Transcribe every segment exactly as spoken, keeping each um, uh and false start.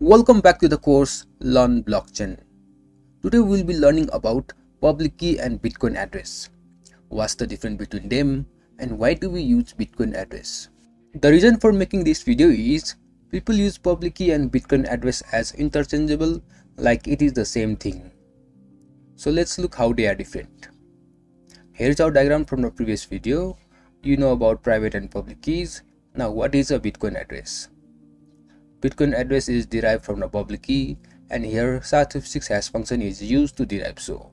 Welcome back to the course Learn Blockchain. Today we will be learning about public key and Bitcoin address. What's the difference between them and why do we use Bitcoin address? The reason for making this video is people use public key and Bitcoin address as interchangeable, like it is the same thing. So let's look how they are different. Here's our diagram from the previous video. You know about private and public keys. Now what is a Bitcoin address? Bitcoin address is derived from the public key, and here S H A two fifty-six hash function is used to derive so.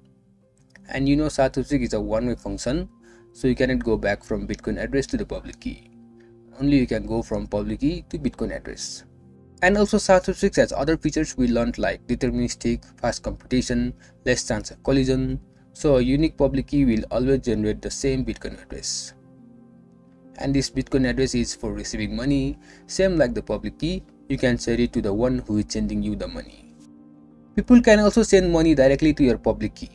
And you know S H A two fifty-six is a one-way function, so you cannot go back from Bitcoin address to the public key. Only you can go from public key to Bitcoin address. And also S H A two fifty-six has other features we learned like deterministic, fast computation, less chance of collision. So a unique public key will always generate the same Bitcoin address. And this Bitcoin address is for receiving money. Same like the public key, you can share it to the one who is sending you the money. People can also send money directly to your public key.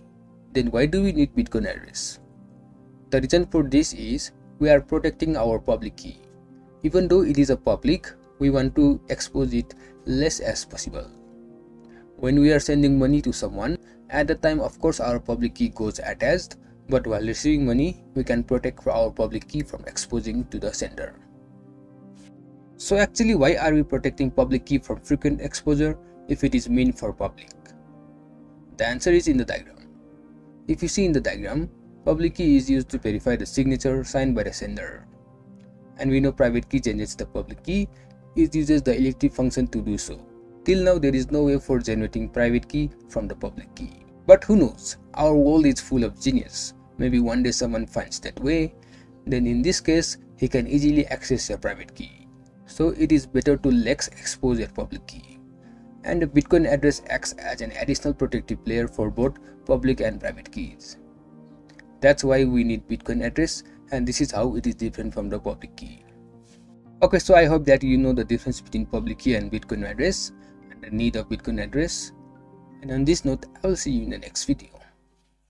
Then why do we need Bitcoin address? The reason for this is we are protecting our public key. Even though it is a public, we want to expose it less as possible. When we are sending money to someone, at the time of course our public key goes attached, but while receiving money, we can protect our public key from exposing to the sender. So actually, why are we protecting public key from frequent exposure if it is meant for public? The answer is in the diagram. If you see in the diagram, public key is used to verify the signature signed by the sender. And we know private key changes the public key. It uses the elliptic function to do so. Till now, there is no way for generating private key from the public key. But who knows, our world is full of genius. Maybe one day someone finds that way. Then in this case, he can easily access your private key. So it is better to less expose your public key. And the Bitcoin address acts as an additional protective layer for both public and private keys. That's why we need Bitcoin address, and this is how it is different from the public key. Okay, so I hope that you know the difference between public key and Bitcoin address and the need of Bitcoin address. And on this note, I will see you in the next video.